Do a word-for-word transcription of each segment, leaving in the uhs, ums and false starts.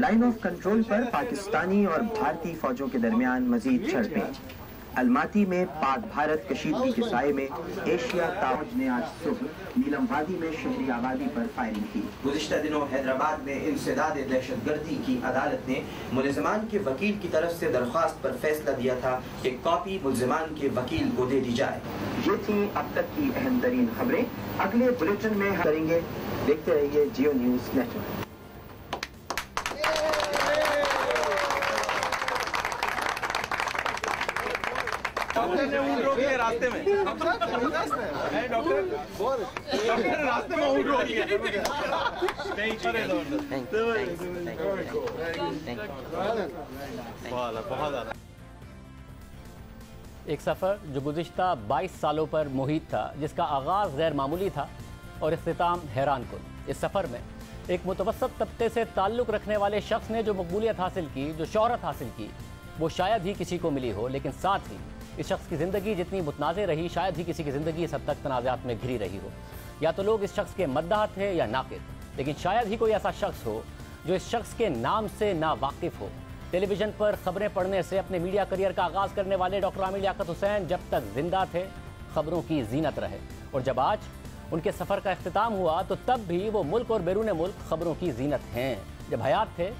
Line of control पर पाकिस्तानी और भारतीय फौजों के दरमियान मजीद झड़पें। अलमाती में पाक भारत कशीदगी के साये में एशिया तावज ने आज सुबह नीलम वादी में शहरी आबादी पर फायरिंग की। गुज़िश्ता दिनों हैदराबाद में इंसदाद दहशतगर्दी की अदालत ने मुलजमान के वकील की तरफ से दरख्वास्त पर फैसला दिया था कि कॉपी मुलजमान के वकील को दे दी जाए। ये थी अब तक की अहम तरीन खबरें। अगले बुलेटिन में हम करेंगे। देखते रहिए जियो न्यूज़ नेटवर्क। रास्ते में डॉक्टर डॉक्टर रास्ते में ऊँट रोक लिया। बहुत एक सफ़र जो गुज़िश्ता बाईस सालों पर मुहित था, जिसका आगाज़ गैर मामूली था और इख्तिताम हैरानकुन। इस सफ़र में एक मुतवसत तबके से ताल्लुक़ रखने वाले शख्स ने जो मकबूलियत हासिल की, जो शोहरत हासिल की, वो शायद ही किसी को मिली हो। लेकिन साथ ही इस शख्स की ज़िंदगी जितनी मुतनाज़े रही, शायद ही किसी की ज़िंदगी इस हद तक तनाज़ात में घिरी रही हो। या तो लोग इस शख्स के मद्दाह थे या नाक़िद, लेकिन शायद ही कोई ऐसा शख्स हो जो इस शख्स के नाम से ना वाकिफ़ हो। टेलीविज़न पर ख़बरें पढ़ने से अपने मीडिया करियर का आगाज़ करने वाले डॉक्टर आमिर लियाक़त हुसैन जब तक ज़िंदा थे ख़बरों की जीनत रहे, और जब आज उनके सफ़र का अख्तिताम हुआ तो तब भी वो मुल्क और बैरून मुल्क ख़बरों की जीनत हैं। जब हयात थे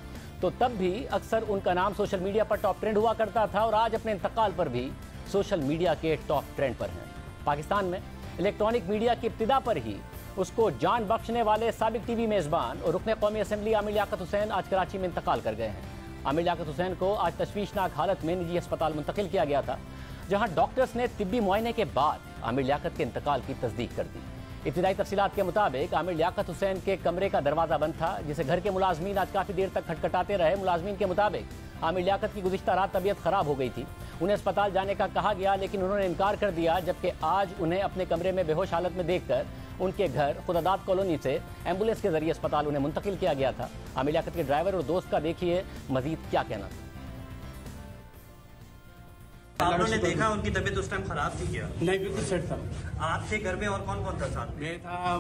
तो तब भी अक्सर उनका नाम सोशल मीडिया पर टॉप ट्रेंड हुआ करता था, और आज अपने इंतकाल पर भी सोशल मीडिया के टॉप ट्रेंड पर हैं। पाकिस्तान में इलेक्ट्रॉनिक मीडिया की इब्तिदा पर ही उसको जान बख्शने वाले साबिक टीवी मेज़बान और रुकने कौमी असम्बली आमिर लियाक़त हुसैन आज कराची में इंतकाल कर गए हैं। आमिर लियाक़त हुसैन को आज तशवीशनाक हालत में निजी अस्पताल मुंतकिल किया गया था, जहाँ डॉक्टर्स ने तिब्बी मुआयने के बाद आमिर लियाक़त के इंतकाल की तस्दीक कर दी। इब्तिदाई तफसीलात के मुताबिक आमिर लियाक़त हुसैन के कमरे का दरवाज़ा बंद था, जिसे घर के मुलाजमीन आज काफ़ी देर तक खटखटाते रहे। मुलाजमीन के मुताबिक आमिर लियाक़त की गुज़िश्ता रात तबीयत ख़राब हो गई थी। उन्हें अस्पताल जाने का कहा गया, लेकिन उन्होंने इनकार कर दिया, जबकि आज उन्हें अपने कमरे में बेहोश हालत में देखकर उनके घर खुदादाद कॉलोनी से एम्बुलेंस के जरिए अस्पताल उन्हें मुंतकिल किया गया था। आमिर लियाक़त के ड्राइवर और दोस्त का देखिए मजीद क्या कहना था। आप लोगों ने देखा उनकी तबीयत उस टाइम खराब थी क्या? नहीं, बिल्कुल सेट था। आपके घर में और कौन कौन था साथ? मैं था,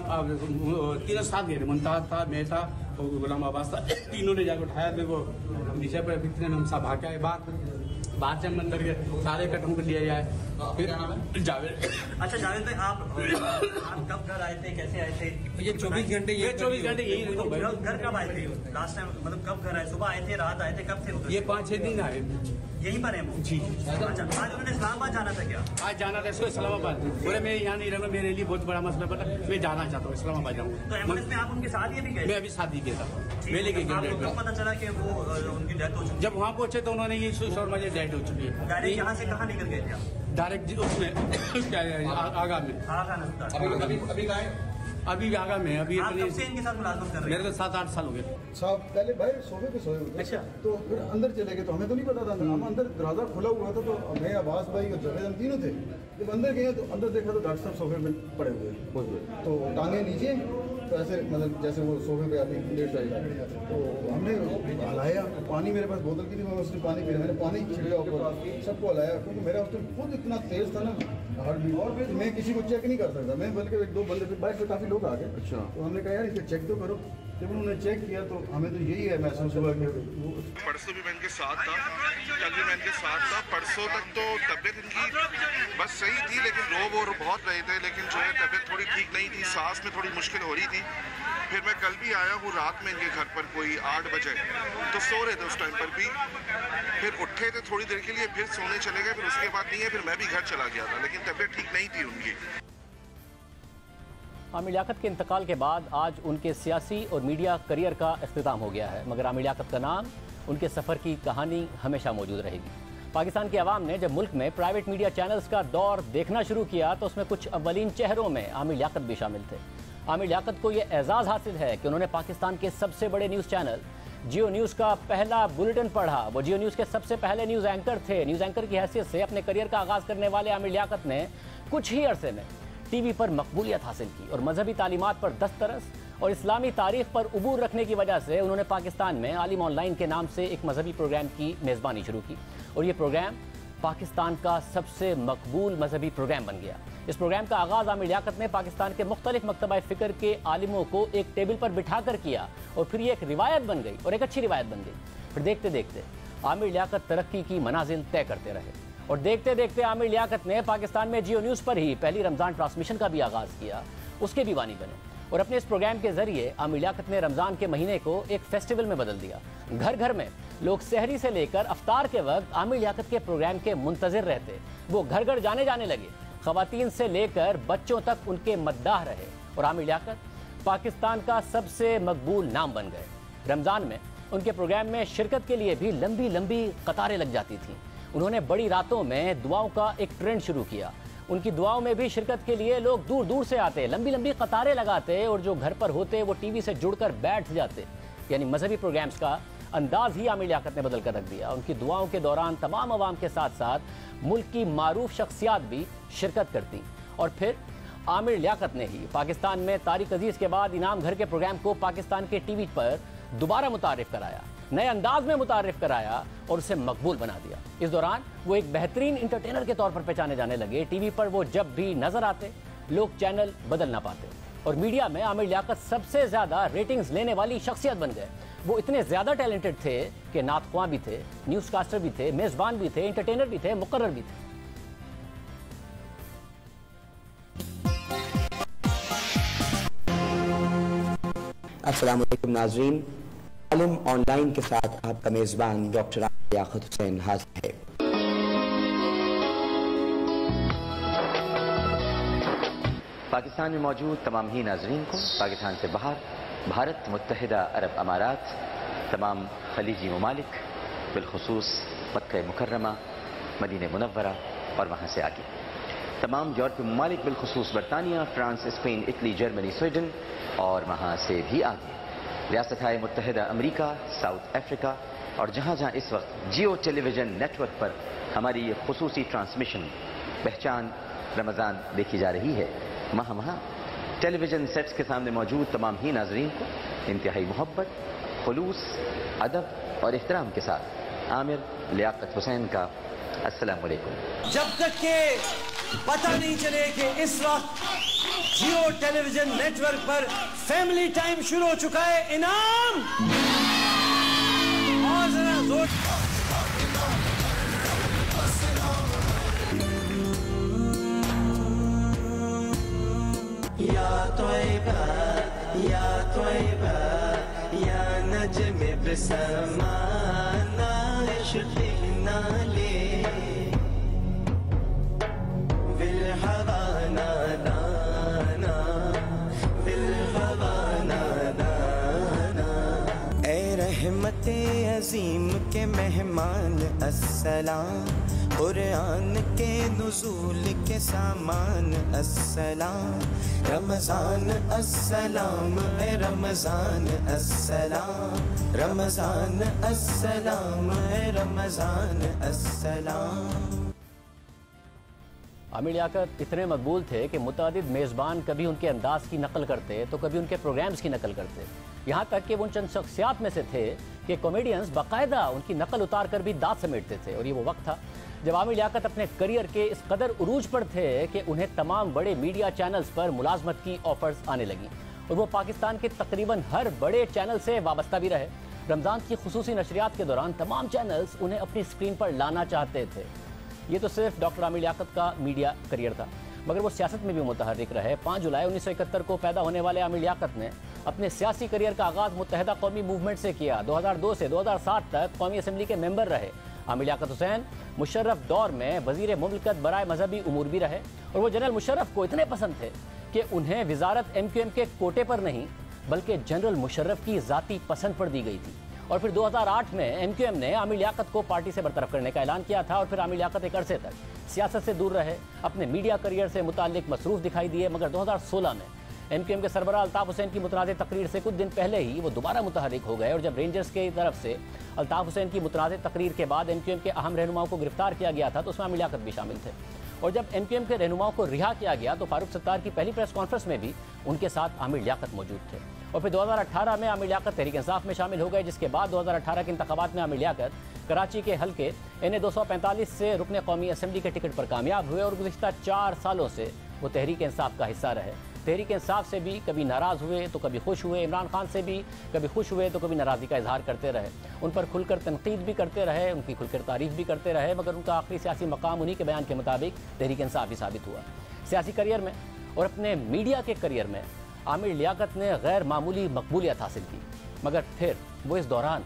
तीनों साथ गए, मुमताज था, मैं था, गुलाम आबाद था। तीनों ने जाकर उठाया मेरे को नीचे पर। कितने हम सब भाग आए, बात बात से हम अंदर गए, सारे इकट्ठों को लिया जाए। फिर जावेद, अच्छा जावेद भाई, आप आप कब घर आए थे, कैसे आए थे? ये चौबीस घंटे ये चौबीस घंटे यही घर कब आए थे लास्ट टाइम? मतलब कब घर आए, सुबह आए थे, रात आए थे, कब थे? ये पाँच छः दिन आए, यहीं पर है वो जी। अच्छा, आज उन्होंने इस्लामाबाद जाना था क्या? आज जाना था इसको इस्लामाबाद। बोले मैं यहाँ नहीं रहूँगा, मेरे लिए बहुत बड़ा मसला पड़ा, मैं जाना चाहता हूँ, इस्लामाबाद जाऊँगा। तो एम्बुलेंस में आप उनके साथ ये भी गए? मैं अभी साथ ही गया था, मैं लेके गया। आपको कब पता चला कि वो उनकी डेथ हो चुकी? जब वहाँ पहुँचे तो उन्होंने ये शोर मजे डेथ हो चुकी है। डायरेक्ट यहाँ से कहाँ निकल गए थे? डायरेक्ट उसमें आगा में आगा अभी आगा में अभी से इनके साथ मुलाकात कर रहे हैं। मेरे तो सात आठ साल हो गए साहब। पहले भाई सोफे पे सोए हुए। अच्छा, तो फिर अंदर चले गए, तो हमें तो नहीं पता था। हम अंदर दरवाजा खुला हुआ था, तो मैं, आबास भाई और जवेद, हम तीनों थे। जब अंदर गए तो अंदर देखा तो डॉक्टर साहब सोफे पर पड़े हुए, तो टांगे नीचे, तो ऐसे मतलब जैसे वो सोफे पे आती लेट जाए। तो हमने हलाया, पानी मेरे पास बोतल की थी, मैं उसने पानी पिया, मैंने पानी छिड़का ऊपर, सबको हलाया, क्योंकि मेरा उस टाइम खुद इतना तेज़ था ना हार्ट, और फिर मैं किसी को चेक नहीं कर सकता मैं, बल्कि एक दो बंदे फिर बाइक से काफ़ी लोग आ गए। अच्छा, तो हमने कहा यार इसे चेक तो करो। जब उन्होंने चेक किया तो हमें तो यही है महसूस हुआ कि परसों भी मैं इनके साथ था, कल भी मैं इनके साथ था। परसों तक तो तबीयत इनकी बस सही थी, लेकिन रोब और बहुत रहे थे, लेकिन जो है तबीयत थोड़ी ठीक नहीं थी, सांस में थोड़ी मुश्किल हो रही थी। फिर मैं कल भी आया हूँ रात में इनके घर पर कोई आठ बजे, तो सो रहे थे उस टाइम पर भी। फिर उठे थे थोड़ी देर के लिए, फिर सोने चले गए, फिर उसके बाद नहीं है, फिर मैं भी घर चला गया था, लेकिन तबीयत ठीक नहीं थी उनकी। आमिर लियाक़त के इंतकाल के बाद आज उनके सियासी और मीडिया करियर का अख्तिताम हो गया है, मगर आमिर लियाक़त का नाम, उनके सफ़र की कहानी हमेशा मौजूद रहेगी। पाकिस्तान के अवाम ने जब मुल्क में प्राइवेट मीडिया चैनल्स का दौर देखना शुरू किया तो उसमें कुछ अव्वलीन चेहरों में आमिर लियाक़त भी शामिल थे। आमिर लियाक़त को यह एजाज़ हासिल है कि उन्होंने पाकिस्तान के सबसे बड़े न्यूज़ चैनल जियो न्यूज़ का पहला बुलेटिन पढ़ा। वो जियो न्यूज़ के सबसे पहले न्यूज़ एंकर थे। न्यूज़ एंकर की हैसियत से अपने करियर का आगाज़ करने वाले आमिर लियाक़त ने कुछ ही अरसे में टीवी पर मकबूलियत हासिल की और मजहबी तालीमात पर दस्तरस और इस्लामी तारीख पर अबूर रखने की वजह से उन्होंने पाकिस्तान में आलिम ऑनलाइन के नाम से एक मजहबी प्रोग्राम की मेज़बानी शुरू की, और ये प्रोग्राम पाकिस्तान का सबसे मकबूल मजहबी प्रोग्राम बन गया। इस प्रोग्राम का आगाज़ आमिर लियाकत ने पाकिस्तान के मुख्तलिफ मकतबा फ़िक्र के आलिमों को एक टेबल पर बिठा कर किया और फिर ये एक रिवायत बन गई और एक अच्छी रिवायत बन गई। फिर देखते देखते आमिर लियाकत तरक्की की मनाजिल तय करते रहे और देखते देखते आमिर लियाकत ने पाकिस्तान में जियो न्यूज़ पर ही पहली रमज़ान ट्रांसमिशन का भी आगाज़ किया, उसके भी बानी बने और अपने इस प्रोग्राम के जरिए आमिर लियाकत ने रमज़ान के महीने को एक फेस्टिवल में बदल दिया। घर घर में लोग सहरी से लेकर अफ्तार के वक्त आमिर लियाकत के प्रोग्राम के मुंतज़िर रहते, वो घर घर जाने जाने लगे, ख़वातीन से लेकर बच्चों तक उनके मद्दाह रहे और आमिर लियाकत पाकिस्तान का सबसे मकबूल नाम बन गए। रमज़ान में उनके प्रोग्राम में शिरकत के लिए भी लंबी लंबी कतारें लग जाती थीं। उन्होंने बड़ी रातों में दुआओं का एक ट्रेंड शुरू किया, उनकी दुआओं में भी शिरकत के लिए लोग दूर दूर से आते, लंबी लंबी कतारें लगाते और जो घर पर होते वो टीवी से जुड़कर बैठ जाते। यानी मजहबी प्रोग्राम्स का अंदाज ही आमिर लियाकत ने बदल कर रख दिया। उनकी दुआओं के दौरान तमाम आवाम के साथ साथ मुल्क की मारूफ शख्सियात भी शिरकत करती और फिर आमिर लियाकत ने ही पाकिस्तान में तारिक अजीज के बाद इनाम घर के प्रोग्राम को पाकिस्तान के टीवी पर दोबारा मुतारिफ कराया, नए अंदाज में मुतारिफ कराया और उसे मकबूल बना दिया। इस दौरान वो एक बेहतरीन इंटरटेनर के तौर पर पहचाने जाने लगे। टीवी पर वो जब भी नजर आते लोग चैनल बदल ना पाते और मीडिया में आमिर लियाकत सबसे ज़्यादा रेटिंग्स लेने वाली शख्सियत बन गए। वो इतने ज़्यादा टैलेंटेड थे कि नातख्वा भी थे, न्यूज़ कास्टर भी थे, मेज़बान भी थे, इंटरटेनर भी थे, मुकर्रर भी थे। अस्सलाम वालेकुम नाज़रीन, आलिम ऑनलाइन के साथ आपका मेज़बान डॉक्टर आमिर लियाकत हुसैन हाजिर है। पाकिस्तान में मौजूद तमाम ही नाज़रीन को, पाकिस्तान से बाहर भारत, मुत्तहिदा अरब अमारात, तमाम खलीजी ममालिक, बिलखुसूस मक्का मुकर्रमा, मदीना मुनव्वरा और वहाँ से आगे तमाम यूरोपीय ममालिक, बिलखुसूस बरतानिया, France, Spain, Italy, Germany, Sweden और वहाँ से भी आगे रियासत-ए मुत्तहिदा अमरीका, साउथ अफ्रीका और जहाँ जहाँ इस वक्त जियो टेलीविज़न नेटवर्क पर हमारी ये खुसूसी ट्रांसमिशन पहचान रमज़ान देखी जा रही है, वहाँ वहाँ टेलीविज़न सेट्स के सामने मौजूद तमाम ही नाजरीन को इंतहाई मोहब्बत, खुलूस, अदब और एहतराम के साथ आमिर लियाकत हुसैन का अस्सलाम वालेकुम। जब तक के पता नहीं चले कि इस वक्त जियो टेलीविज़न नेटवर्क पर फैमिली टाइम शुरू हो चुका है। इनाम और जरा जोर या तोयबा या तोयबा या नजम बसमाना इश्क़िना ले विल हवा नादाना विल हवा नादाना ए रहमते अजीम के मेहमान अस्सलाम, कुरान के नुज़ूल के सामान अस्सलाम, रमज़ान अस्सलाम ए रमज़ान अस्सलाम, रमज़ान अस्सलाम ए रमज़ान अस्सलाम। आमिर लियाकत इतने मकबूल थे कि मुतादिद मेज़बान कभी उनके अंदाज़ की नकल करते तो कभी उनके प्रोग्राम्स की नकल करते, यहाँ तक कि वो उन चंद शख्सियात में से थे कि कॉमेडियंस बाकायदा उनकी नकल उतार कर भी दाँत समेटते थे। और ये वो वक्त था जब आमिर लियाकत अपने करियर के इस कदर उरूज पर थे कि उन्हें तमाम बड़े मीडिया चैनल्स पर मुलाजमत की ऑफर्स आने लगी और वो पाकिस्तान के तकरीबन हर बड़े चैनल से वाबस्ता भी रहे। रमज़ान की खुसूसी नशरियात के दौरान तमाम चैनल्स उन्हें अपनी स्क्रीन पर लाना चाहते थे। ये तो सिर्फ डॉक्टर आमिर लियाकत का मीडिया करियर था, मगर वो सियासत में भी मुतहर्रिक रहे। पाँच जुलाई उन्नीस सौ इकहत्तर को पैदा होने वाले आमिर लियाकत ने अपने सियासी करियर का आगाज़ मुत्तहिदा कौमी मूवमेंट से किया। दो हज़ार दो से दो हज़ार सात तक कौमी असम्बली के मेम्बर रहे। आमिर लियाकत हुसैन मुशर्रफ दौर में वजीर मुमलकत बराए मजहबी उमूर भी रहे और वो जनरल मुशर्रफ को इतने पसंद थे कि उन्हें वजारत एम क्यू एम के कोटे पर नहीं बल्कि जनरल मुशर्रफ की ज़ाती पसंद पर दी गई थी। और फिर दो हज़ार आठ में एम क्यू एम ने आमिर लियाकत को पार्टी से बरतरफ करने का ऐलान किया था और फिर आमिर लियाकत एक अरसे तक सियासत से दूर रहे, अपने मीडिया करियर से मुतालिक मसरूफ़ दिखाई दिए। मगर दो हज़ार सोलह में एम क्यू एम के सरबराह अल्ताफ़ हुसैन की मुतनाज़ तकरीर से कुछ दिन पहले ही वो दोबारा मुतहरिक हो गए और जब रेंजर्स की तरफ से अल्ताफ़ हुसैन की मुतनाज़ तकरीर के बाद एम क्यू एम के अहम रहनुमाओं को गिरफ्तार किया गया था तो उसमें आमिर लियाकत भी शामिल थे। और जब एम क्यू एम के रहनुमाओं को रिहा किया गया तो फारूक सत्तार की पहली प्रेस कॉन्फ्रेंस में भी उनके साथ आमिर लियाकत मौजूद थे। और फिर दो हज़ार अठारह में आमिर लियाकत तहरीक-ए-इंसाफ में शामिल हो गए, जिसके बाद दो हज़ार अठारह के इंतखाबात में आमिर लियाकत कराची के हल्के एन ए दो सौ पैंतालीस से रुकने कौमी असम्बली के टिकट पर कामयाब हुए और गुज़िश्ता चार सालों से वो तहरीक इंसाफ का हिस्सा रहे। तहरीक इंसाफ से भी कभी नाराज़ हुए तो कभी खुश हुए, इमरान खान से भी कभी खुश हुए तो कभी नाराज़गी का इजहार करते रहे, उन पर खुलकर तनकीद भी करते रहे, उनकी खुलकर तारीफ़ भी करते रहे, मगर उनका आखिरी सियासी मकाम उन्हीं के बयान के मुताबिक तहरीक इंसाफ ही साबित हुआ। सियासी करियर में और अपने मीडिया के करियर में आमिर लियाकत ने गैर मामूली मकबूलियत हासिल की, मगर फिर वो इस दौरान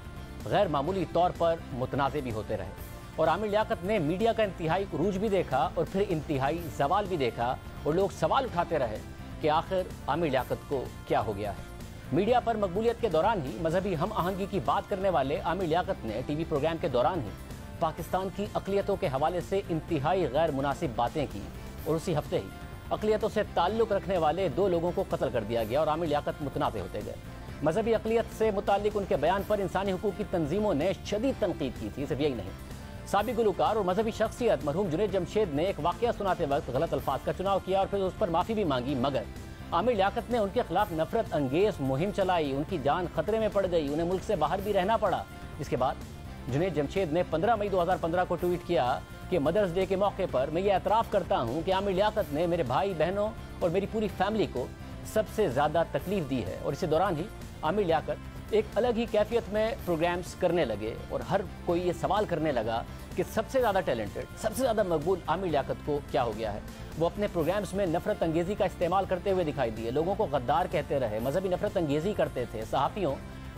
गैर मामूली तौर पर मुतनाज़ भी होते रहे और आमिर लियाकत ने मीडिया का इंतहाई उरूज भी देखा और फिर इंतहाई जवाल भी देखा और लोग सवाल उठाते रहे कि आखिर आमिर लियाकत को क्या हो गया है। मीडिया पर मकबूलियत के दौरान ही मजहबी हम आहंगी की बात करने वाले आमिर लियाकत ने टीवी प्रोग्राम के दौरान ही पाकिस्तान की अकलियतों के हवाले से इंतहाई गैर मुनासिब बातें की और उसी हफ्ते ही अकलियतों से ताल्लुक़ रखने वाले दो लोगों को कत्ल कर दिया गया और आमिर लियाकत मुतनाज़ होते गए। मजहबी अकलियत से मुतालिक उनके बयान पर इंसानी हकूक़ की तंजीमों ने शदीद तनकीद की थी। सिर्फ यही नहीं, साबिक गुलूकार और मजहबी शख्सियत मरहूम जुनैद जमशेद ने एक वाक़या सुनाते वक्त गलत अल्फाज का चुनाव किया और फिर उस पर माफ़ी भी मांगी, मगर आमिर लियाकत ने उनके खिलाफ नफरत अंगेज मुहिम चलाई, उनकी जान खतरे में पड़ गई, उन्हें मुल्क से बाहर भी रहना पड़ा। इसके बाद जुनैद जमशेद ने पंद्रह मई दो हज़ार पंद्रह को ट्वीट किया कि मदर्स डे के मौके पर मैं ये एतराफ़ करता हूँ कि आमिर लियाकत ने मेरे भाई बहनों और मेरी पूरी फैमिली को सबसे ज़्यादा तकलीफ दी है। और इसी दौरान ही आमिर लियाकत एक अलग ही कैफियत में प्रोग्राम्स करने लगे और हर कोई ये सवाल करने लगा कि सबसे ज़्यादा टैलेंटेड, सबसे ज़्यादा मकबूल आमिर लियाकत को क्या हो गया है। वो अपने प्रोग्राम्स में नफरत अंगेज़ी का इस्तेमाल करते हुए दिखाई दिए, लोगों को गद्दार कहते रहे, मजहबी नफरत अंगेज़ी करते थे, सहाफ़ियों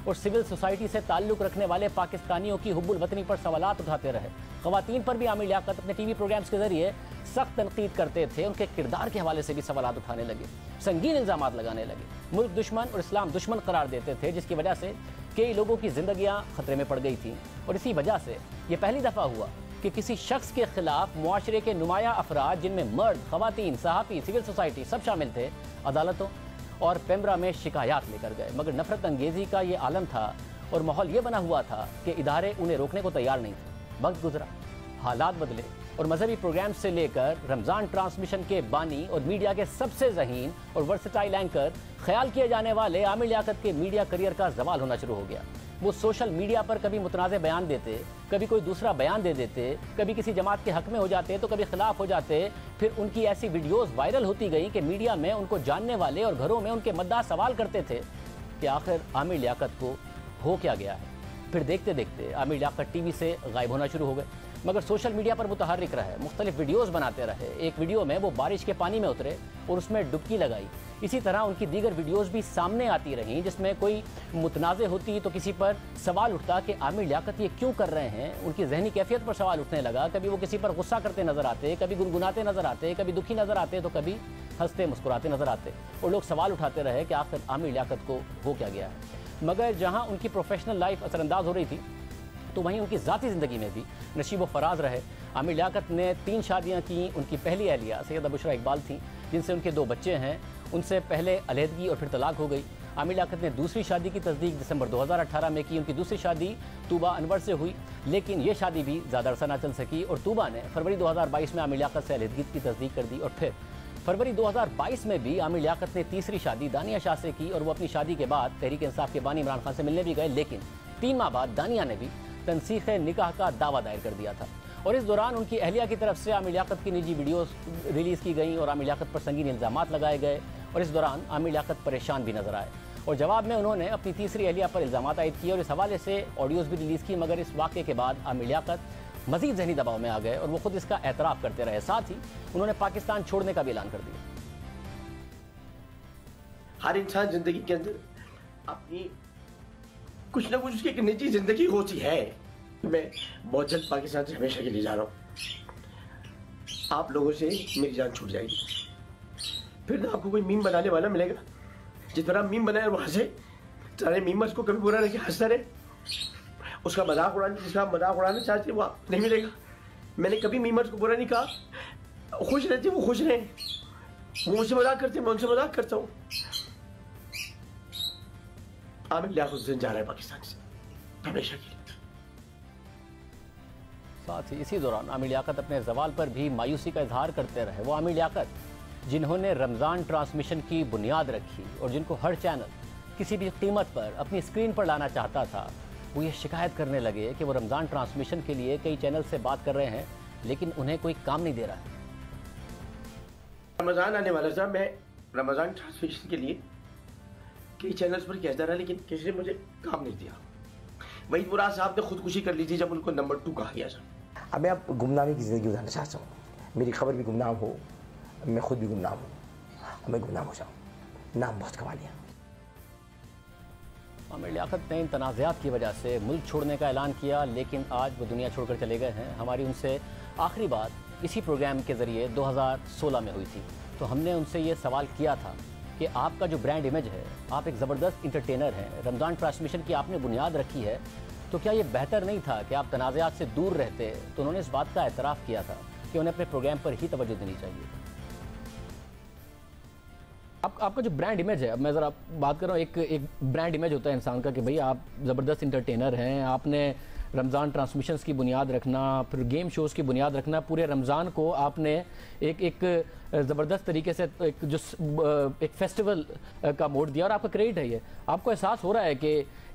और सिविल सोसाइटी से ताल्लुक़ रखने वाले पाकिस्तानियों की हुब्बुल वतनी पर सवालात उठाते रहे। ख़वातीन पर भी आमिर लियाकत अपने टी वी प्रोग्राम्स के ज़रिए सख्त तनकीद करते थे, उनके किरदार के हवाले से भी सवालात उठाने लगे, संगीन इल्ज़ाम लगाने लगे, मुल्क दुश्मन और इस्लाम दुश्मन करार देते थे, जिसकी वजह से कई लोगों की जिंदगियां खतरे में पड़ गई थीं। और इसी वजह से ये पहली दफ़ा हुआ कि किसी शख्स के खिलाफ मुआशरे के नुमाया अफराद, जिनमें मर्द, ख़वातीन, सहाफ़ी, सिविल सोसाइटी सब शामिल थे, अदालतों और पेम्ब्रा में शिकायत लेकर गए, मगर नफरत अंगेज़ी का ये आलम था और माहौल ये बना हुआ था कि इदारे उन्हें रोकने को तैयार नहीं थे। वक्त गुजरा, हालात बदले और मजहबी प्रोग्राम से लेकर रमज़ान ट्रांसमिशन के बानी और मीडिया के सबसे जहीन और वर्सटाइल एंकर ख्याल किए जाने वाले आमिर लियाकत के मीडिया करियर का जवाल होना शुरू हो गया। वो सोशल मीडिया पर कभी मुतनाज़ बयान देते, कभी कोई दूसरा बयान दे देते, कभी किसी जमात के हक में हो जाते तो कभी खिलाफ हो जाते। फिर उनकी ऐसी वीडियोज़ वायरल होती गई कि मीडिया में उनको जानने वाले और घरों में उनके मद्दा सवाल करते थे कि आखिर आमिर लियाकत को हो क्या गया है। फिर देखते देखते आमिर लियाकत टी वी से गायब होना शुरू हो गए, मगर सोशल मीडिया पर मुतहर्रिक रहे, मुख्तलिफ वीडियोज़ बनाते रहे। एक वीडियो में वो बारिश के पानी में उतरे और उसमें डुबकी लगाई। इसी तरह उनकी दीगर वीडियोज़ भी सामने आती रहीं, जिसमें कोई मुतनाज़े होती तो किसी पर सवाल उठता कि आमिर लियाकत ये क्यों कर रहे हैं। उनकी जहनी कैफियत पर सवाल उठने लगा, कभी वो किसी पर गुस्सा करते नज़र आते, कभी गुनगुनाते नज़र आते, कभी दुखी नज़र आते तो कभी हंसते मुस्कुराते नज़र आते और लोग सवाल उठाते रहे कि आखिर आमिर लियाकत को हो क्या गया है। मगर जहाँ उनकी प्रोफेशनल लाइफ असरअंदाज हो रही थी तो वहीं उनकी ज़ाती ज़िंदगी में भी नशीब व फराज रहे। आमिर लियाकत ने तीन शादियां की। उनकी पहली अहलिया सैयदा बुशरा इकबाल थी, जिनसे उनके दो बच्चे हैं। उनसे पहले अलहदगी और फिर तलाक हो गई। आमिर लियाकत ने दूसरी शादी की तस्दीक दिसंबर दो हज़ार अठारह में की। उनकी दूसरी शादी तूबा अनवर से हुई, लेकिन ये शादी भी ज़्यादा अरसा ना चल सकी और तूबा ने फरवरी दो हज़ार बाईस में आमिर लियाकत से अलहदगी की तस्दीक कर दी। और फिर फरवरी दो हज़ार बाईस में भी आमिर लियाकत ने तीसरी शादी दानिया शाह से की और वो अपनी शादी के बाद तहरीक इंसाफ के बानी इमरान खान से मिलने भी गए, लेकिन तीन माह बाद दानिया ने भी तनसीख निकाह का दावा दायर कर दिया था। और इस दौरान उनकी अहलिया की तरफ से आमिर लियाकत की निजी वीडियोस रिलीज़ की गई और आमिर लियाकत पर संगीन इल्ज़ामात लगाए गए और इस दौरान आमिर लियाकत परेशान भी नजर आए और जवाब में उन्होंने अपनी तीसरी अहलिया पर इल्ज़ामात आयद किए और इस हवाले से ऑडियोज़ भी रिलीज़ की। मगर इस वाक़े के बाद आमिर लियाकत मज़ीद ज़हनी दबाव में आ गए और वो खुद इसका एतराफ़ करते रहे। साथ ही उन्होंने पाकिस्तान छोड़ने का भी ऐलान कर दिया। हर इंसान ज़िंदगी के अंदर अपनी कुछ ना कुछ उसकी एक निजी ज़िंदगी होती है। मैं बहुत जल्द पाकिस्तान से हमेशा के लिए जा रहा हूँ। आप लोगों से मेरी जान छूट जाएगी। फिर ना आपको कोई मीम बनाने वाला मिलेगा, जिस तरह मीम बनाए वो हंसे, सारे मीमर्स को कभी बुरा लगे हंसता रहे, उसका मजाक उड़ाने, जिसका मजाक उड़ाना चाहते वो नहीं मिलेगा। मैंने कभी मीमर्स को बुरा नहीं कहा, खुश रहते वो खुश रहें, वो मुझसे मजाक करते मैं उनसे मजाक करता हूँ। आमिर लियाकत हुसैन जा रहा है पाकिस्तान से हमेशा के लिए। साथ ही इसी दौरान आमिर लियाकत अपने जवाल पर भी मायूसी का इजहार करते रहे। वो आमिर लियाकत जिन्होंने रमज़ान ट्रांसमिशन की बुनियाद रखी और जिनको हर चैनल किसी भी कीमत पर अपनी स्क्रीन पर लाना चाहता था, वो ये शिकायत करने लगे कि वो रमज़ान ट्रांसमिशन के लिए कई चैनल से बात कर रहे हैं लेकिन उन्हें कोई काम नहीं दे रहा है। रमज़ान आने वाला था, मैं रमज़ान ट्रांसमिशन के लिए कई चैनल्स पर कहता रहा, लेकिन किसी ने मुझे काम नहीं दिया। वही मुराद साहब ने खुदकुशी कर ली थी जब उनको नंबर टू कहा गया था। अब मैं आप गुमनामी की ज़िंदगी गुजारना चाहता हूँ, मेरी खबर भी गुमनाम हो, मैं खुद भी गुमनाम हूँ, मैं गुमनाम हो जाऊँ। नाम बहुत कमा लिया। आमिर लियाकत ने इन तनाज़ात की वजह से मुल्क छोड़ने का ऐलान किया, लेकिन आज वो दुनिया छोड़कर चले गए हैं। हमारी उनसे आखिरी बात इसी प्रोग्राम के ज़रिए दो हज़ार सोलह में हुई थी, तो हमने उनसे ये सवाल किया था कि आपका जो ब्रांड इमेज है, आप एक ज़बरदस्त इंटरटेनर हैं, रमज़ान ट्रांसमिशन की आपने बुनियाद रखी है, तो क्या ये बेहतर नहीं था कि आप तनाज़ात से दूर रहते? तो उन्होंने इस बात का एतराफ़ किया था कि उन्हें अपने प्रोग्राम पर ही तवज्जो देनी चाहिए। आप, आपका जो ब्रांड इमेज है, अब मैं ज़रा बात कर रहा हूँ, एक एक ब्रांड इमेज होता है इंसान का कि भाई आप ज़बरदस्त इंटरटेनर हैं, आपने रमज़ान ट्रांसमिशंस की बुनियाद रखना, फिर गेम शोज़ की बुनियाद रखना, पूरे रमज़ान को आपने एक एक ज़बरदस्त तरीके से एक जो एक फेस्टिवल का मोड दिया, और आपका क्रेडिट है ये। आपको एहसास हो रहा है कि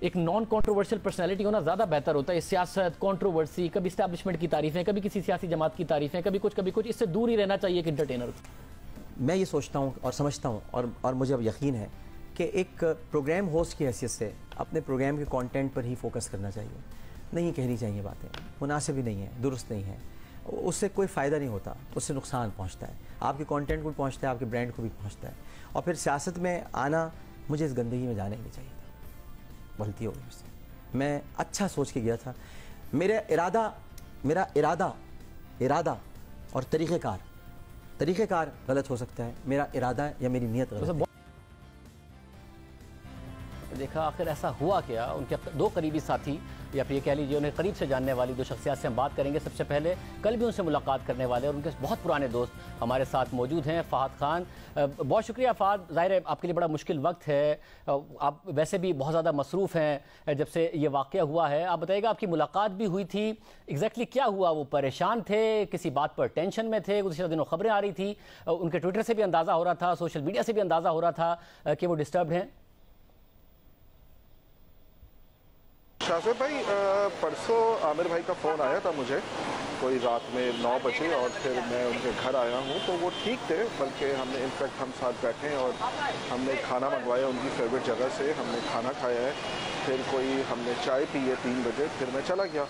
एक नॉन कॉन्ट्रोवर्शियल पर्सनैलिटी होना ज़्यादा बेहतर होता है। सियासत, कॉन्ट्रोवर्सी, कभी इस्टेब्लिशमेंट की तारीफ़ें, कभी किसी सियासी जमात की तारीफ़ें, कभी कुछ कभी कुछ, इससे दूर ही रहना चाहिए एक इंटरटेनर। मैं ये सोचता हूँ और समझता हूँ और और मुझे अब यकीन है कि एक प्रोग्राम होस्ट की हैसियत से अपने प्रोग्राम के कंटेंट पर ही फोकस करना चाहिए। नहीं कहनी चाहिए बातें, मुनासिब ही नहीं है, दुरुस्त नहीं है, उससे कोई फ़ायदा नहीं होता, उससे नुकसान पहुँचता है, आपके कंटेंट को भी पहुँचता है, आपके ब्रांड को भी पहुँचता है। और फिर सियासत में आना, मुझे इस गंदगी में जाना ही नहीं चाहिए था, गलती हो गई मुझसे। मैं अच्छा सोच के गया था, मेरा इरादा मेरा इरादा इरादा और तरीक़ेकार तरीक़ेकार गलत हो सकता है, मेरा इरादा या मेरी नीयत गलत है। देखा आखिर ऐसा हुआ क्या? उनके दो करीबी साथी, या फिर ये कह लीजिए उन्हें करीब से जानने वाली दो शख्सियात से हम बात करेंगे। सबसे पहले कल भी उनसे मुलाकात करने वाले और उनके बहुत पुराने दोस्त हमारे साथ मौजूद हैं, फहद खान। बहुत शुक्रिया फहद, ज़ाहिर है आपके लिए बड़ा मुश्किल वक्त है, आप वैसे भी बहुत ज़्यादा मसरूफ़ हैं जब से ये वाक़या हुआ है। आप बताइएगा, आपकी मुलाकात भी हुई थी, एग्जैक्टली क्या हुआ? वो परेशान थे, किसी बात पर टेंशन में थे, कुछ दिनों खबरें आ रही थी, उनके ट्विटर से भी अंदाज़ा हो रहा था, सोशल मीडिया से भी अंदाज़ा हो रहा था कि वो डिस्टर्ब हैं। शाहब भाई, परसों आमिर भाई का फ़ोन आया था मुझे, कोई रात में नौ बजे, और फिर मैं उनके घर आया हूँ तो वो ठीक थे, बल्कि हमने इनफैक्ट हम साथ बैठे और हमने खाना मंगवाया उनकी फेवरेट जगह से, हमने खाना खाया है, फिर कोई हमने चाय पी है तीन बजे, फिर मैं चला गया।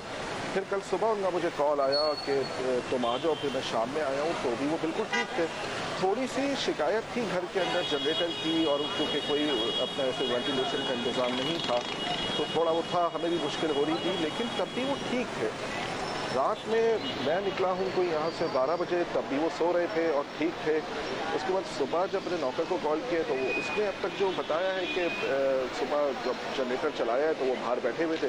फिर कल सुबह उनका मुझे कॉल आया कि तुम आ जाओ, फिर मैं शाम में आया हूँ तो भी वो बिल्कुल ठीक थे। थोड़ी सी शिकायत थी घर के अंदर जनरेटर की, और क्योंकि कोई अपना ऐसे वेंटिलेशन का इंतज़ाम नहीं था तो थोड़ा वो था, हमें भी मुश्किल हो रही थी, लेकिन तब भी वो ठीक थे। रात में मैं निकला हूँ कोई यहाँ से बारह बजे, तब भी वो सो रहे थे और ठीक थे। उसके बाद सुबह जब मैंने नौकर को कॉल किया तो उसने अब तक जो बताया है कि सुबह जब जनरेटर चलाया है तो वो बाहर बैठे हुए थे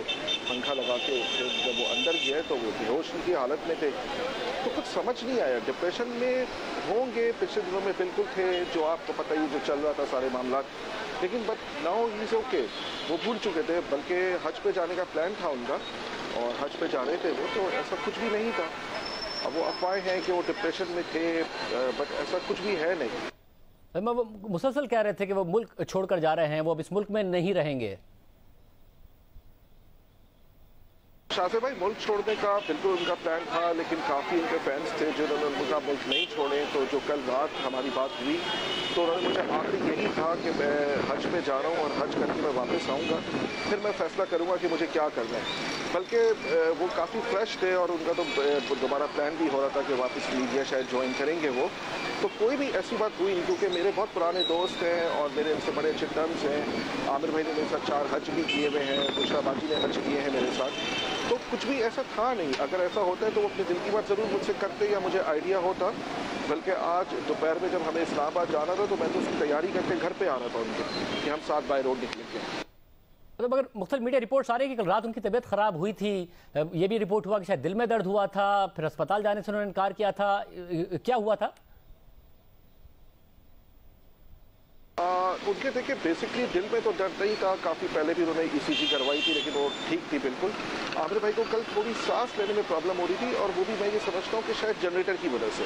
पंखा लगा के, फिर जब वो अंदर गया तो वो बेहोश की हालत में थे, तो कुछ समझ नहीं आया। डिप्रेशन में होंगे, पिछले दिनों में बिल्कुल थे, जो आपको पता ही जो चल रहा था सारे मामला, लेकिन बट नाउ इज़ ओके, वो भूल चुके थे। बल्कि हज पे जाने का प्लान था उनका और हज पे जा रहे थे वो, तो ऐसा कुछ भी नहीं था। अब वो अफवाहें हैं कि वो डिप्रेशन में थे, बट ऐसा कुछ भी है नहीं। मैं वो मुसलसल कह रहे थे कि वो मुल्क छोड़कर जा रहे हैं, वो अब इस मुल्क में नहीं रहेंगे। शाफे भाई, मुल्क छोड़ने का बिल्कुल उनका प्लान था, लेकिन काफ़ी उनके फैंस थे जिन्होंने उनका मुल्क नहीं छोड़े, तो जो कल रात हमारी बात हुई तो उन्होंने मुझे आखिरी यही कहा कि मैं हज में जा रहा हूँ और हज करके मैं वापस आऊँगा, फिर मैं फ़ैसला करूँगा कि मुझे क्या करना है। बल्कि वो काफ़ी फ्रेश थे और उनका तो दोबारा प्लान भी हो रहा था कि वापस मीडिया शायद ज्वाइन करेंगे वो, तो कोई भी ऐसी बात हुई नहीं, क्योंकि मेरे बहुत पुराने दोस्त हैं और मेरे उनसे बड़े अच्छे टर्म्स हैं। आमिर भाई ने मेरे साथ चार हज भी किए हुए हैं, बुशरा बाजी ने हज किए हैं मेरे साथ, तो कुछ भी ऐसा था नहीं। अगर ऐसा होता है तो वो अपने दिल की बात ज़रूर मुझसे करते या मुझे आइडिया होता। बल्कि आज दोपहर में जब हमें इस्लामाबाद जाना था तो मैं तो उसकी तैयारी करके घर पे आना था उनके, कि हम साथ बाय रोड निकलेंगे। मतलब अगर मुख्तलिफ मीडिया रिपोर्ट्स आ रही है कि कल रात उनकी तबीयत ख़राब हुई थी, ये भी रिपोर्ट हुआ कि शायद दिल में दर्द हुआ था, फिर अस्पताल जाने से उन्होंने इनकार किया था, क्या हुआ था? आ, उनके देखिए बेसिकली दिल में तो दर्द नहीं था, काफ़ी पहले भी उन्होंने ई सी जी करवाई थी लेकिन वो ठीक थी बिल्कुल। आमिर भाई को कल थोड़ी सांस लेने में प्रॉब्लम हो रही थी, और वो भी मैं ये समझता हूँ कि शायद जनरेटर की वजह से,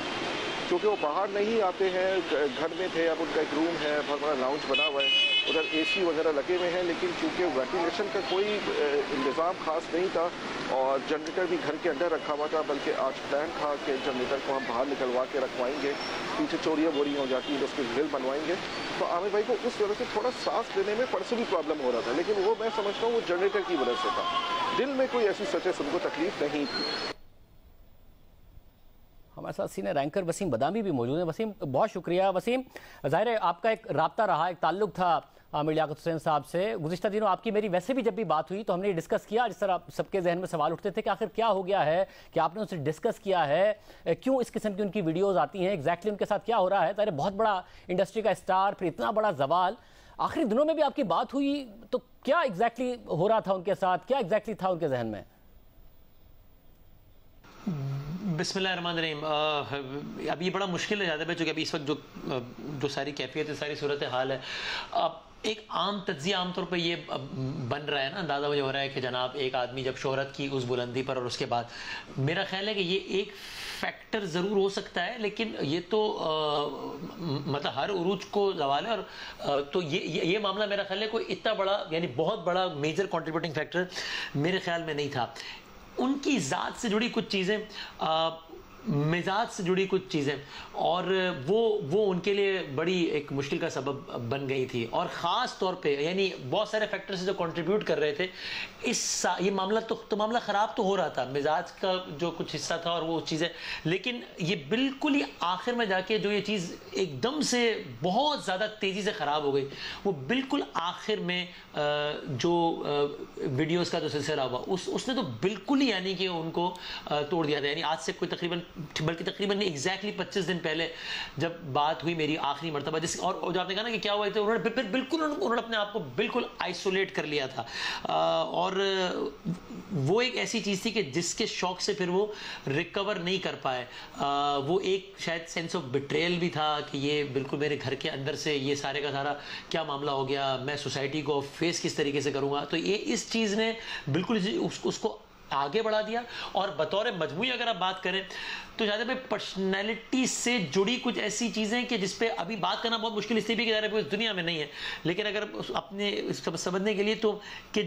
क्योंकि वो बाहर नहीं आते हैं, घर में थे, अब उनका एक रूम है, बहुत बड़ा लाउंज बना हुआ है, उधर एसी वगैरह लगे हुए हैं, लेकिन चूँकि वैक्सीनेशन का कोई इंतज़ाम ख़ास नहीं था और जनरेटर भी घर के अंदर रखा हुआ था, बल्कि आज प्लान था कि जनरेटर को हम बाहर निकलवा के रखवाएंगे, पीछे चोरियाँ बोरियाँ हो जाती हैं तो उसके ग्रिल बनवाएंगे। तो आमिर भाई को उस वजह से थोड़ा सांस लेने में परसों भी प्रॉब्लम हो रहा था, लेकिन वो मैं समझता हूँ वो जनरेटर की वजह से था, दिल में कोई ऐसी सचेस उनको तकलीफ नहीं थी। हमारे साथ सीनियर एंकर वसीम बदामी भी मौजूद हैं। वसीम, बहुत शुक्रिया। वसीम, जाहिर है आपका एक राब्ता रहा, एक ताल्लुक था आमिर लियाकत हुसैन साहब से। गुज़िश्ता दिनों आपकी मेरी वैसे भी जब भी बात हुई तो हमने डिस्कस किया, जिस तरह सबके जहन में सवाल उठते थे कि आखिर क्या हो गया है कि आपने उनसे डिस्कस किया है, क्यों इस किस्म की उनकी वीडियोज़ आती हैं, एग्जैक्टली उनके साथ क्या हो रहा है। जाहिर बहुत बड़ा इंडस्ट्री का स्टार, फिर इतना बड़ा जवाल, आखिरी दिनों में भी आपकी बात हुई तो क्या एग्जैक्टली हो रहा था उनके साथ, क्या एग्जैक्टली था उनके जहन में? बिस्मिल्लाहिर्रहमानिर्रहीम। अब ये बड़ा मुश्किल हो जाता है चूँकि अभी इस वक्त जो जो सारी कैफियत है, सारी सूरत हाल है, अब एक आम तज्जिया आमतौर पर ये बन रहा है ना, अंदाज़ा मुझे हो रहा है कि जनाब एक आदमी जब शोहरत की उस बुलंदी पर और उसके बाद, मेरा ख्याल है कि ये एक फैक्टर ज़रूर हो सकता है, लेकिन ये तो आ, मतलब हर उरूज को जवाल है। और आ, तो ये ये मामला मेरा ख्याल है कोई इतना बड़ा यानी बहुत बड़ा मेजर कॉन्ट्रीब्यूटिंग फैक्टर मेरे ख्याल में नहीं था। उनकी ज़ात से जुड़ी कुछ चीज़ें, मिजाज से जुड़ी कुछ चीज़ें, और वो वो उनके लिए बड़ी एक मुश्किल का सबब बन गई थी। और ख़ास तौर पे यानी बहुत सारे फैक्टर्स जो कंट्रीब्यूट कर रहे थे इस ये मामला, तो तो मामला ख़राब तो हो रहा था, मिजाज का जो कुछ हिस्सा था और वो चीज़ें, लेकिन ये बिल्कुल ही आखिर में जाके जो ये चीज़ एकदम से बहुत ज़्यादा तेज़ी से ख़राब हो गई, वो बिल्कुल आखिर में जो वीडियोज़ का जो सिलसिला हुआ उस उसने तो बिल्कुल ही यानी कि उनको तोड़ दिया था। यानी आज से कोई तकरीबन बल्कि तकरीबन एग्जैक्टली पच्चीस दिन पहले जब बात हुई मेरी आखिरी मरतबा, जिस और जो आपने कहा ना कि क्या हुआ, उन्होंने फिर बिल्कुल उन्होंने अपने आप को बिल्कुल आइसोलेट कर लिया था, और वो एक ऐसी चीज़ थी कि जिसके शौक से फिर वो रिकवर नहीं कर पाए। वो एक शायद सेंस ऑफ बिट्रेयल भी था कि ये बिल्कुल मेरे घर के अंदर से ये सारे का सारा क्या मामला हो गया, मैं सोसाइटी को फेस किस तरीके से करूँगा। तो ये इस चीज़ ने बिल्कुल उसको आगे बढ़ा दिया। और बतौर मजमूई अगर आप बात करें तो ज़्यादा पे पर्सनैलिटी से जुड़ी कुछ ऐसी चीज़ें कि जिस पे अभी बात करना बहुत मुश्किल इसलिए भी कि ज़्यादा दुनिया में नहीं है, लेकिन अगर अपने समझने के लिए तो कि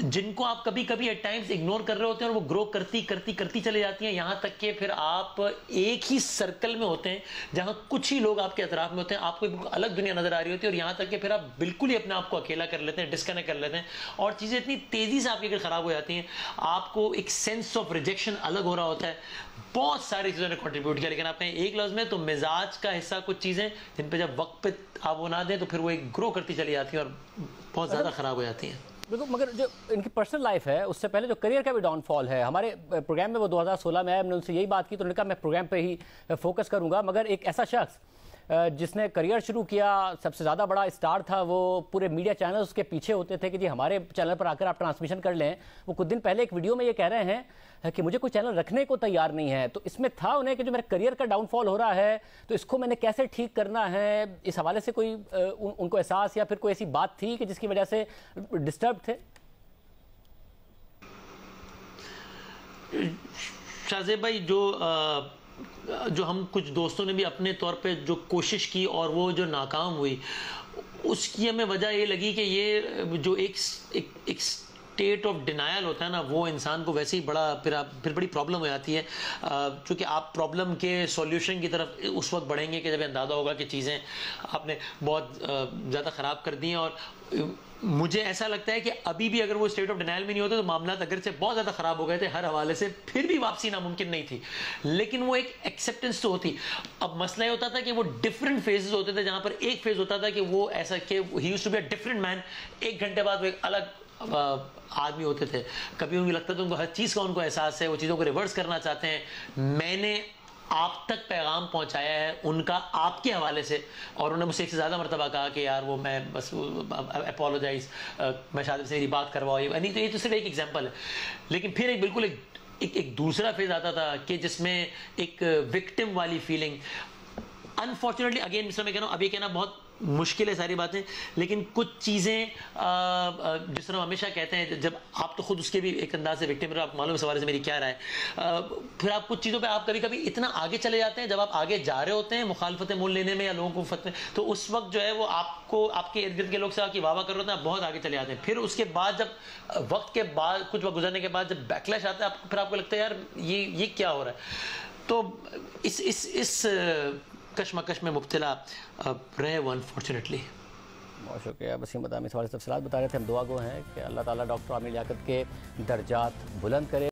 जिनको आप कभी कभी एट टाइम्स इग्नोर कर रहे होते हैं और वो ग्रो करती करती करती चले जाती हैं, यहाँ तक कि फिर आप एक ही सर्कल में होते हैं जहाँ कुछ ही लोग आपके अतराफ में होते हैं, आपको एक अलग दुनिया नज़र आ रही होती है, और यहाँ तक कि फिर आप बिल्कुल ही अपने आप को अकेला कर लेते हैं, डिस्कनेक्ट कर लेते हैं, और चीज़ें इतनी तेज़ी से आपके घर ख़राब हो जाती हैं। आपको एक सेंस ऑफ रिजेक्शन अलग हो रहा होता है, बहुत सारी चीज़ों ने कंट्रीब्यूट किया। लेकिन आपने एक लफ्ज़ में तो मिजाज का हिस्सा कुछ चीज़ें जिन पर जब वक्त पे आप वो ना दें तो फिर वो एक ग्रो करती चली जाती हैं और बहुत ज़्यादा ख़राब हो जाती हैं। बिल्कुल, मगर जो इनकी पर्सनल लाइफ है उससे पहले जो करियर का भी डाउनफॉल है, हमारे प्रोग्राम में वो दो हज़ार सोलह में आए, हमने उनसे यही बात की तो उन्होंने कहा मैं प्रोग्राम पे ही फोकस करूंगा। मगर एक ऐसा शख्स जिसने करियर शुरू किया, सबसे ज़्यादा बड़ा स्टार था वो, पूरे मीडिया चैनल उसके पीछे होते थे कि जी हमारे चैनल पर आकर आप ट्रांसमिशन कर लें। वो कुछ दिन पहले एक वीडियो में ये कह रहे हैं कि मुझे कोई चैनल रखने को तैयार नहीं है। तो इसमें था उन्हें कि जो मेरा करियर का डाउनफॉल हो रहा है तो इसको मैंने कैसे ठीक करना है, इस हवाले से कोई उन, उनको एहसास या फिर कोई ऐसी बात थी कि जिसकी वजह से डिस्टर्ब थे? शाहजेब भाई, जो आ... जो हम कुछ दोस्तों ने भी अपने तौर पे जो कोशिश की और वो जो नाकाम हुई, उसकी हमें वजह ये लगी कि ये जो एक एक, एक स्टेट ऑफ डिनायल होता है ना, वो इंसान को वैसे ही बड़ा फिर आप फिर बड़ी प्रॉब्लम हो जाती है। क्योंकि आप प्रॉब्लम के सॉल्यूशन की तरफ उस वक्त बढ़ेंगे कि जब अंदाज़ा होगा कि चीज़ें आपने बहुत ज़्यादा ख़राब कर दी हैं। और मुझे ऐसा लगता है कि अभी भी अगर वो स्टेट ऑफ डिनाइल में नहीं होते तो मामला अगरचे बहुत ज़्यादा ख़राब हो गए थे हर हवाले से, फिर भी वापसी नामुमकिन नहीं थी, लेकिन वो एक एक्सेप्टेंस तो होती। अब मसला ये होता था कि वो डिफरेंट फेजेस होते थे, जहाँ पर एक फेज़ होता था कि वो ऐसा कि ही used to be a different man, एक घंटे बाद वो एक अलग आदमी होते थे। कभी उनको लगता था उनको हर चीज़ का उनको एहसास है, वो चीज़ों को रिवर्स करना चाहते हैं। मैंने आप तक पैगाम पहुंचाया है उनका आपके हवाले से, और उन्होंने मुझसे एक से ज़्यादा मरतबा कहा कि यार वो मैं बस अपोलोजाइज, मैं शादी से मेरी बात करवाओ। ये नहीं तो ये तो सिर्फ एक एग्जांपल है, लेकिन फिर एक बिल्कुल एक एक, एक दूसरा फेज आता था कि जिसमें एक विक्टिम वाली फीलिंग। अनफॉर्चुनेटली अगेन मैं कह रहा हूँ, अब ये कहना बहुत मुश्किल है सारी बातें, लेकिन कुछ चीज़ें जिस तरह हमेशा कहते हैं, जब आप तो खुद उसके भी एक अंदाज से विक्टिम हो, आप मालूम इस हवाले से मेरी क्या राय, फिर आप कुछ चीज़ों पे आप कभी कभी इतना आगे चले जाते हैं, जब आप आगे जा रहे होते हैं मुखालफतें मोल लेने में या लोगों को फतने, तो उस वक्त जो है वो आपको आपके इर्द गिर्द के लोग से आपकी वाह वाह कर रहे होते हैं, आप बहुत आगे चले जाते हैं। फिर उसके बाद जब वक्त के बाद कुछ वक्त गुजरने के बाद जब बैकलैश आता है, फिर आपको लगता है यार ये ये क्या हो रहा है। तो इस इस इस कशमकश में मुब्तला रहे वो अनफॉर्चुनेटली। बहुत शुक्रिया वसीम बदामी, सवाल तफसीलात बता रहे थे। हम दुआ गो हैं कि अल्लाह ताला डॉक्टर आमिर लियाकत के दर्जात बुलंद करे।